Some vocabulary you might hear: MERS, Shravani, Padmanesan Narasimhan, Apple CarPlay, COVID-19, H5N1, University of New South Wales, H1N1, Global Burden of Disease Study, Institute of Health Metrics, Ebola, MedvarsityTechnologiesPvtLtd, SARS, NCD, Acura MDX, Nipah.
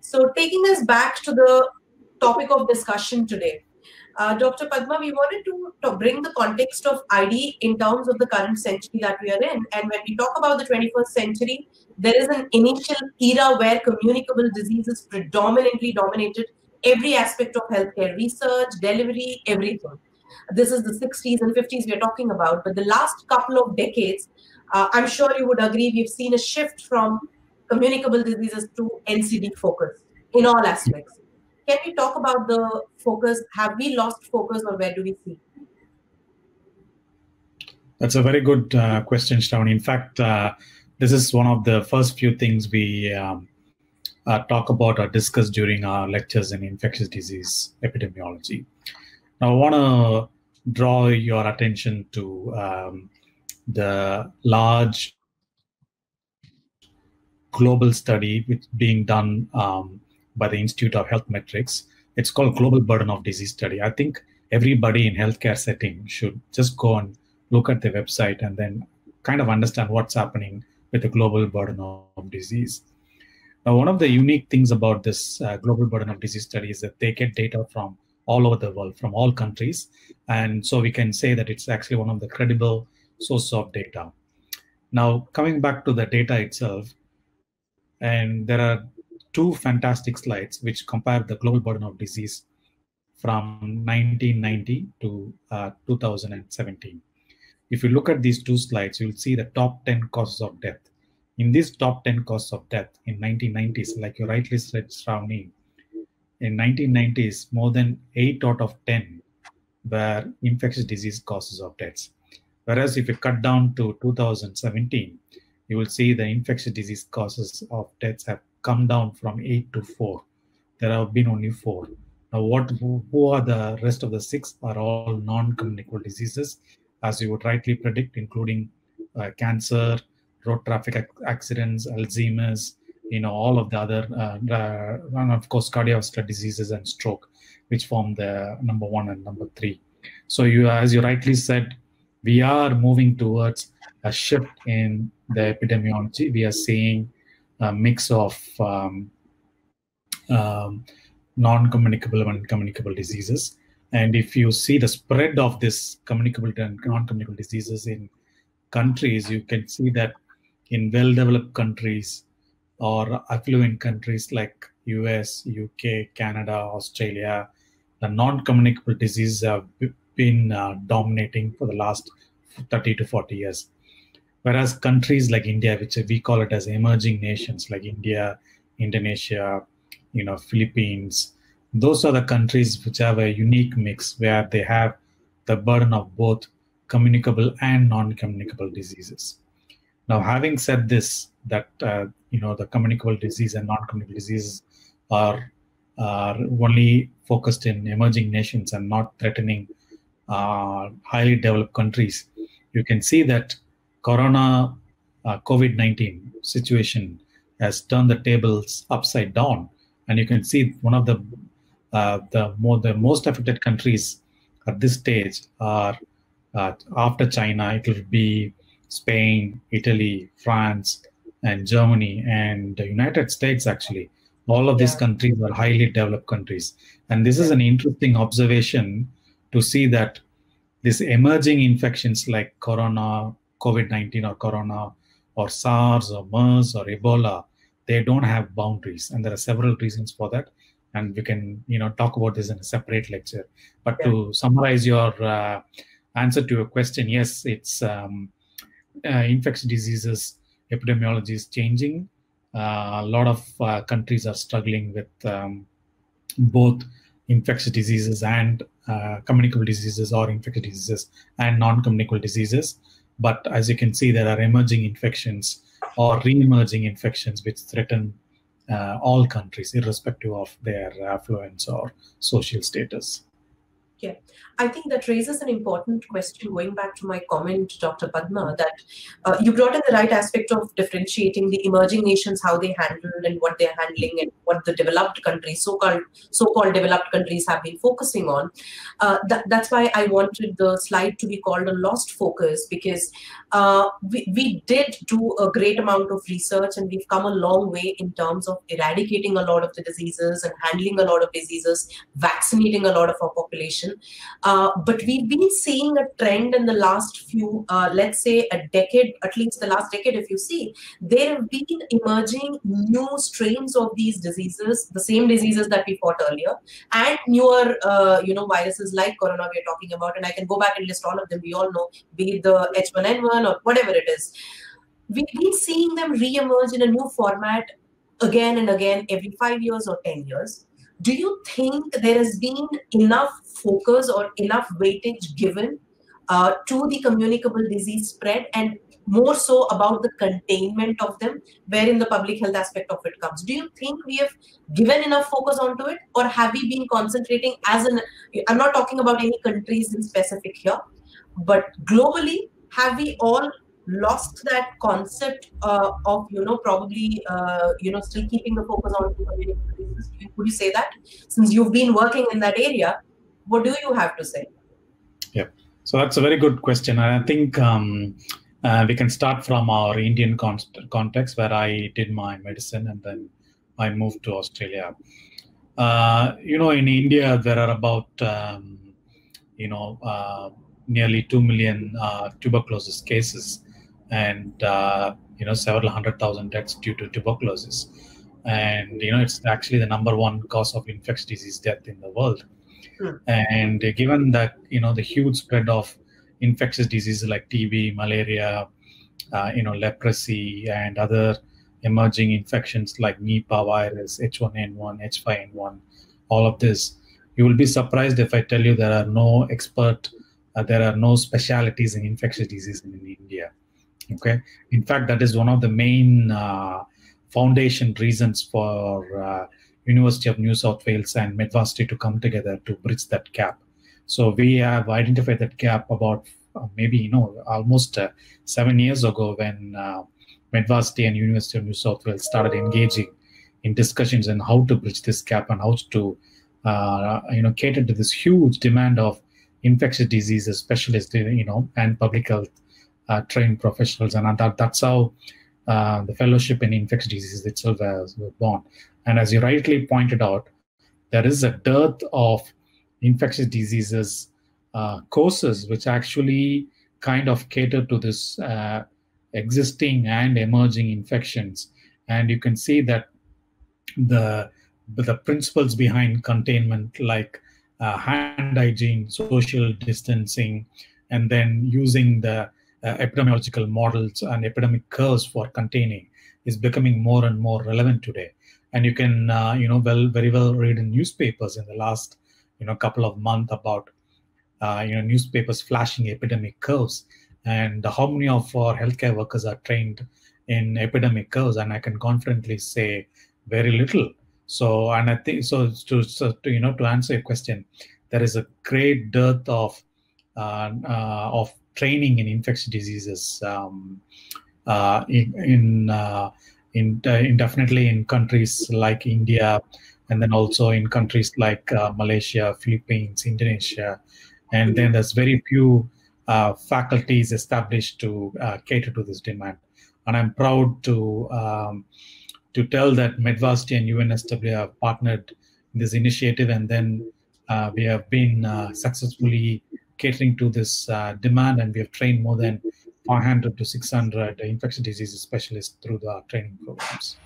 So taking us back to the topic of discussion today, Dr. Padma, we wanted to bring the context of ID in terms of the current century that we are in. And when we talk about the 21st century, there is an initial era where communicable diseases predominantly dominated every aspect of healthcare research, delivery, everything. This is the 60s and 50s we are talking about. But the last couple of decades, I'm sure you would agree, we've seen a shift from communicable diseases to NCD focus in all aspects. Can we talk about the focus? Have we lost focus, or where do we see? That's a very good question, Shravani. In fact, this is one of the first few things we talk about or discuss during our lectures in infectious disease epidemiology. Now, I want to draw your attention to the large global study which being done by the Institute of Health Metrics. It's called Global Burden of Disease Study. I think everybody in healthcare setting should just go and look at the website and then kind of understand what's happening with the global burden of disease. Now, one of the unique things about this Global Burden of Disease Study is that they get data from all over the world, from all countries. And so we can say that it's actually one of the credible sources of data. Now, coming back to the data itself, and there are two fantastic slides which compare the global burden of disease from 1990 to 2017. If you look at these two slides, you'll see the top 10 causes of death. In these top 10 causes of death in 1990s, like you rightly said, Shravani, in 1990s, more than 8 out of 10 were infectious disease causes of deaths. Whereas if you cut down to 2017, you will see the infectious disease causes of deaths have come down from 8 to 4. There have been only 4. Now, who are the rest of the 6? Are all non-communicable diseases, as you would rightly predict, including cancer, road traffic accidents, Alzheimer's, you know, all of the other, and of course, cardiovascular diseases and stroke, which form the number 1 and number 3. So, as you rightly said, we are moving towards a shift in the epidemiology. We are seeing a mix of non-communicable and communicable diseases. And if you see the spread of this communicable and non-communicable diseases in countries, you can see that in well-developed countries or affluent countries like US, UK, Canada, Australia, the non-communicable diseases have been dominating for the last 30 to 40 years. Whereas countries like India, which we call it as emerging nations, like India, Indonesia, you know, Philippines, those are the countries which have a unique mix where they have the burden of both communicable and non-communicable diseases. Now, having said this, that you know, the communicable disease and non-communicable diseases are only focused in emerging nations and not threatening highly developed countries. You can see that Corona, COVID-19 situation has turned the tables upside down, and you can see one of the most affected countries at this stage are after China. It will be Spain, Italy, France, and Germany, and the United States. Actually, all of these countries are highly developed countries, and this is an interesting observation to see that these emerging infections like Corona, COVID-19 or Corona or SARS or MERS or Ebola, they don't have boundaries. And there are several reasons for that. And we can, you know, talk about this in a separate lecture. But to summarize your answer to your question, yes, it's infectious diseases, epidemiology is changing. A lot of countries are struggling with both infectious diseases and communicable diseases, or infectious diseases and non-communicable diseases. But as you can see, there are emerging infections or re-emerging infections which threaten all countries, irrespective of their affluence or social status. Yeah, I think that raises an important question, going back to my comment, Dr. Padma, that you brought in the right aspect of differentiating the emerging nations, how they handled and what they're handling and what the developed countries, so-called developed countries have been focusing on. That's why I wanted the slide to be called a lost focus, because we did do a great amount of research and we've come a long way in terms of eradicating a lot of the diseases and handling a lot of diseases, vaccinating a lot of our population. But we've been seeing a trend in the last few, let's say a decade, at least the last decade, if you see, there have been emerging new strains of these diseases, the same diseases that we fought earlier, and newer, you know, viruses like corona we are talking about, and I can go back and list all of them, we all know, be it the H1N1 or whatever it is. We've been seeing them re-emerge in a new format again and again every 5 years or 10 years. Do you think there has been enough focus or enough weightage given to the communicable disease spread, and more so about the containment of them, wherein the public health aspect of it comes? Do you think we have given enough focus onto it, or have we been concentrating as an, I'm not talking about any countries in specific here, but globally, have we all lost that concept of, you know, probably, you know, still keeping the focus on communicable diseases? Would you say that? Since you've been working in that area, what do you have to say? Yeah, so that's a very good question. I think we can start from our Indian context, where I did my medicine and then I moved to Australia. You know, in India, there are about, you know, nearly 2 million tuberculosis cases, and you know, several 100,000 deaths due to tuberculosis, and you know, it's actually the #1 cause of infectious disease death in the world. Sure. And given that, you know, the huge spread of infectious diseases like TB, malaria, you know, leprosy, and other emerging infections like Nipah virus, H1N1, H5N1, all of this, you will be surprised if I tell you there are no expert, there are no specialties in infectious disease in India. Okay, in fact, that is one of the main foundation reasons for University of New South Wales and MedVarsity to come together to bridge that gap. So we have identified that gap about maybe, you know, almost 7 years ago, when MedVarsity and University of New South Wales started engaging in discussions on how to bridge this gap and how to, you know, cater to this huge demand of infectious diseases specialists, you know, and public health trained professionals. And that's how the fellowship in infectious diseases itself was born. And as you rightly pointed out, there is a dearth of infectious diseases courses which actually kind of cater to this existing and emerging infections. And you can see that the principles behind containment, like hand hygiene, social distancing, and then using the epidemiological models and epidemic curves for containing, is becoming more and more relevant today. And you can, you know, very well read in newspapers in the last, you know, couple of months about, you know, newspapers flashing epidemic curves, and how many of our healthcare workers are trained in epidemic curves. And I can confidently say very little. So, and I think, so to you know, to answer your question, there is a great dearth of training in infectious diseases in definitely in countries like India, and then also in countries like Malaysia, Philippines, Indonesia, and then there's very few faculties established to cater to this demand. And I'm proud to tell that MedVarsity and UNSW have partnered in this initiative, and then we have been successfully catering to this demand, and we have trained more than 400 to 600 infectious diseases specialists through the training programs.